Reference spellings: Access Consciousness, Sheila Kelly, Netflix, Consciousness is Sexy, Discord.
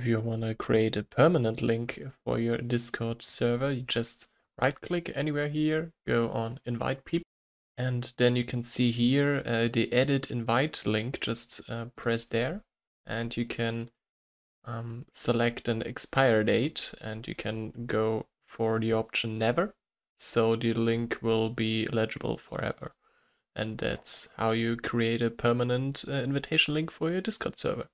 If you want to create a permanent link for your Discord server, you just right-click anywhere here, go on Invite People, and then you can see here the Edit Invite link. Just press there, and you can select an expire date, and you can go for the option Never, so the link will be legible forever. And that's how you create a permanent invitation link for your Discord server.